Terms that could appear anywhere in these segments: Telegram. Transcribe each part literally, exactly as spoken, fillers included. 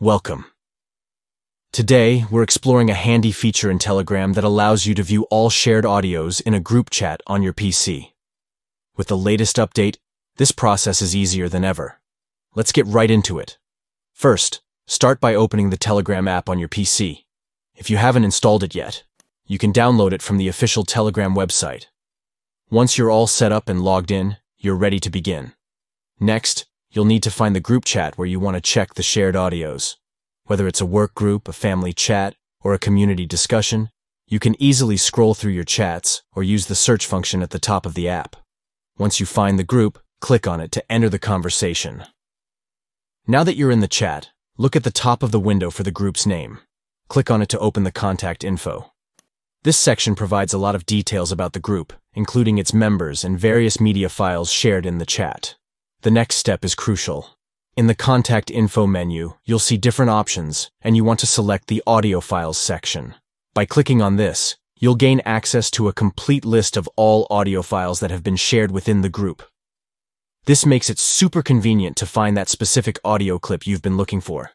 Welcome. Today, we're exploring a handy feature in Telegram that allows you to view all shared audios in a group chat on your P C. With the latest update, this process is easier than ever. Let's get right into it. First, start by opening the Telegram app on your P C. If you haven't installed it yet, you can download it from the official Telegram website. Once you're all set up and logged in, you're ready to begin. Next, you'll need to find the group chat where you want to check the shared audios. Whether it's a work group, a family chat, or a community discussion, you can easily scroll through your chats or use the search function at the top of the app. Once you find the group, click on it to enter the conversation. Now that you're in the chat, look at the top of the window for the group's name. Click on it to open the contact info. This section provides a lot of details about the group, including its members and various media files shared in the chat. The next step is crucial. In the Contact Info menu, you'll see different options, and you want to select the Audio Files section. By clicking on this, you'll gain access to a complete list of all audio files that have been shared within the group. This makes it super convenient to find that specific audio clip you've been looking for.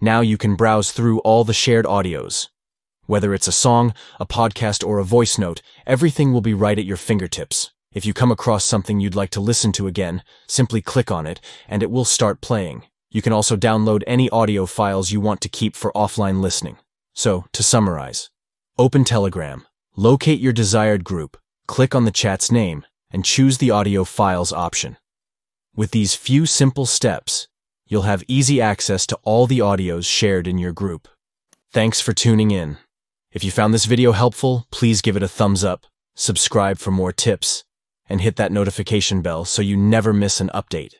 Now you can browse through all the shared audios. Whether it's a song, a podcast, or a voice note, everything will be right at your fingertips. If you come across something you'd like to listen to again, simply click on it, and it will start playing. You can also download any audio files you want to keep for offline listening. So, to summarize, open Telegram, locate your desired group, click on the chat's name, and choose the audio files option. With these few simple steps, you'll have easy access to all the audios shared in your group. Thanks for tuning in. If you found this video helpful, please give it a thumbs up, subscribe for more tips, and hit that notification bell so you never miss an update.